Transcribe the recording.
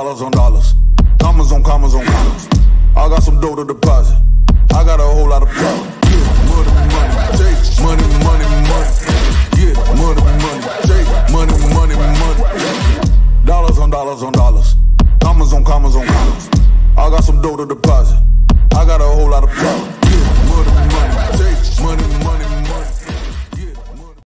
dollars on dollars, commas on commas on commas. I got some dough to deposit. I got a whole lot of power. Yeah, money, money, take money, money, money. Yeah, money, money, take money, money, money. Dollars on dollars on dollars, commas on commas on commas. I got some dough to deposit.